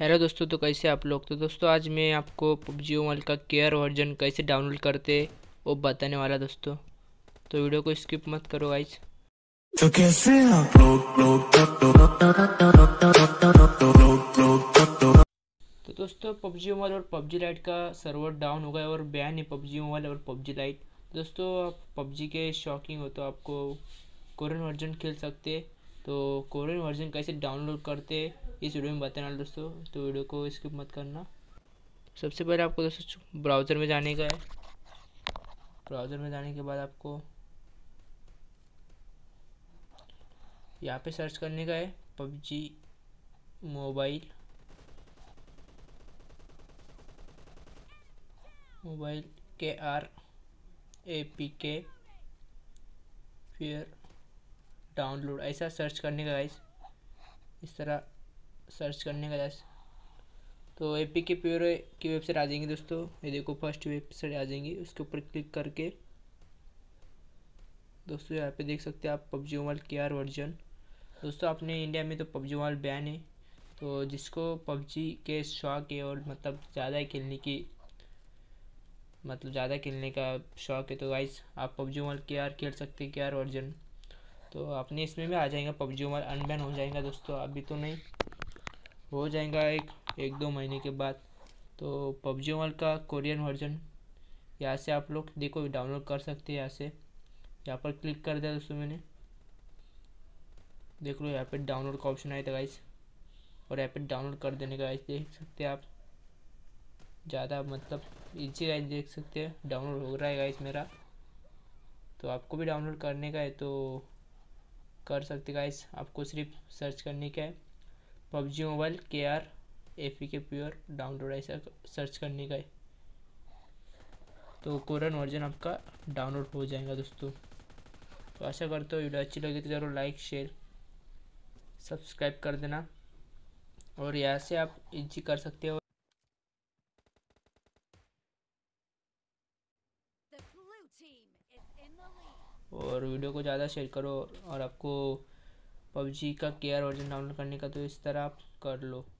Hello दोस्तों, तो कैसे आप लोग। तो दोस्तों आज मैं आपको PUBG Mobile का केयर वर्जन कैसे डाउनलोड करते वो बताने वाला दोस्तों, तो वीडियो को स्किप मत करो गाइज। तो कैसे आप लोग, तो दोस्तों PUBG Mobile और PUBG Lite का सर्वर डाउन हो गया और बैन है PUBG Mobile और PUBG Lite। दोस्तों आप PUBG के शौकीन हो तो आपको कोरियन वर्जन खेल सकते, तो कोरियन वर्जन कैसे डाउनलोड करते इस वीडियो में बताने वाला दोस्तों, तो वीडियो को स्किप मत करना। सबसे पहले आपको दोस्तों ब्राउज़र में जाने का है। ब्राउज़र में जाने के बाद आपको यहाँ पे सर्च करने का है PUBG मोबाइल APKPure डाउनलोड, ऐसा सर्च करने का गाइस। इस तरह सर्च करने का जैसे तो APKPure की वेबसाइट आ जाएंगी दोस्तों। ये देखो फर्स्ट वेबसाइट आ जाएंगी, उसके ऊपर क्लिक करके दोस्तों यहाँ पे देख सकते हैं आप PUBG Mobile केयर वर्जन। दोस्तों आपने इंडिया में तो PUBG Mobile बैन है, तो जिसको PUBG के शौक है और मतलब ज़्यादा खेलने का शौक है तो गाइस आप PUBG Mobile केयर खेल सकते हैं केयर वर्जन। तो आपने इसमें भी आ जाएगा PUBG Mobile अनबैन हो जाएगा दोस्तों, अभी तो नहीं हो जाएगा एक दो महीने के बाद। तो PUBG Mobile का कोरियन वर्जन यहाँ से आप लोग देखो डाउनलोड कर सकते हैं। यहाँ से यहाँ पर क्लिक कर दिया दोस्तों मैंने, देख लो यहाँ पे डाउनलोड का ऑप्शन आया था गाइस और यहाँ पे डाउनलोड कर देने का गाइस। देख सकते हैं आप ज़्यादा मतलब ईजी गाइस, देख सकते हैं डाउनलोड हो रहा है गाइस मेरा। तो आपको भी डाउनलोड करने का है तो कर सकते गाइस, आपको सिर्फ सर्च करने का है PUBG Mobile APKPure डाउनलोड, ऐसा सर्च करने का है तो कोरियन वर्जन आपका डाउनलोड हो जाएगा दोस्तों। तो आशा करते हो वीडियो अच्छी लगी तो ज़रूर लाइक शेयर सब्सक्राइब कर देना और यहाँ से आप इजी कर सकते हो। और वीडियो को ज़्यादा शेयर करो और आपको PUBG का केयर वर्जन डाउनलोड करने का तो इस तरह आप कर लो।